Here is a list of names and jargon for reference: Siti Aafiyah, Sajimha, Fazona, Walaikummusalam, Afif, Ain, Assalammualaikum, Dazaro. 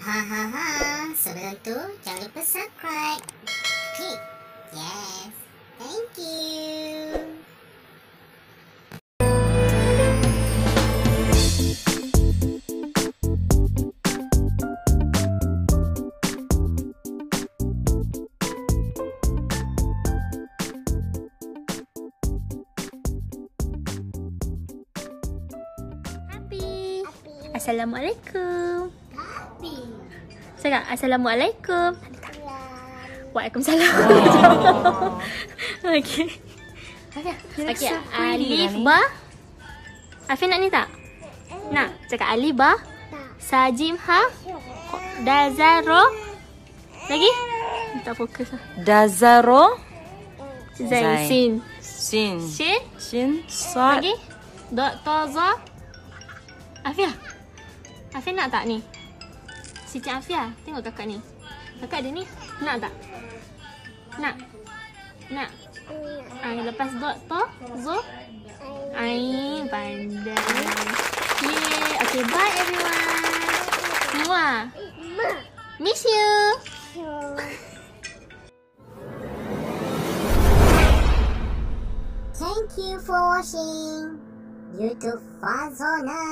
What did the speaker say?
Hahaha. Sebelum tu, jangan lupa subscribe. Klik. Yes. Thank you. Assalamualaikum. Papi. Saya assalamualaikum. Waalaikumsalam. Oh. Okey. Okey. Alif ba. Afif nak ni tak? Nak cakap alif ba. Sajimha. Dazaro. Lagi? Tak fokus ah. Dazaro. Zain. Sin. Sin. Sin. Sin. Sa. Lagi? Tozo. Aafiyah. Afif nak tak ni? Siti Aafiyah, tengok kakak ni. Kakak dia ni, nak tak? Nak? Nak? Lepas dot, Tozo, Ain, pandai. Yeay, okay, bye everyone. Semua. Miss you. Thank you for watching YouTube Fazona.